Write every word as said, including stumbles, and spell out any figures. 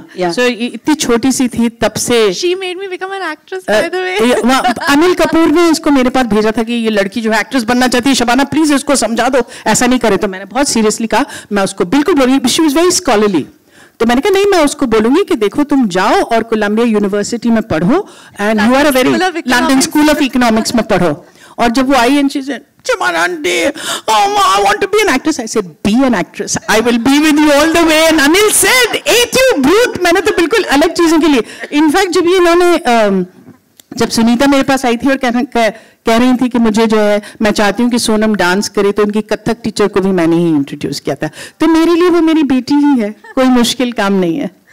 yeah, yeah. So इतनी छोटी सी थी तब से. She made me become an actress by the way. Anil Kapoor ने इसको मेरे पास भेजा था कि ये लड़की जो है एक्ट्रेस बनना चाहती है, शबाना प्लीज इसको समझा दो, ऐसा नहीं करे. तो मैंने बहुत सीरियसली कहा, मैं उसको बिल्कुल बोलूंगी. She was very scholarly. तो मैंने कहा नहीं, मैं उसको बोलूंगी कि देखो तुम जाओ और कोलंबिया यूनिवर्सिटी में पढ़ो and you are a very London school of economics में पढ़ो. और जब वो I and she said, Chamanandi, oh, I want to be an actress. I said, be an actress. I will be with you all the way. And Anil said, "Ate you bhoot." मैंने तो बिल्कुल अलग चीजों के लिए. In fact, जब ये इन्होंने जब सुनीता मेरे पास आई थी और कह कह रही थी कि मुझे जो है मैं चाहती हूँ कि सोनम डांस करे, तो उनकी कथक टीचर को भी मैंने ही इंट्रोड्यूस किया था. तो मेरे लिए वो मेरी बेटी ही है, कोई मुश्किल काम नहीं है.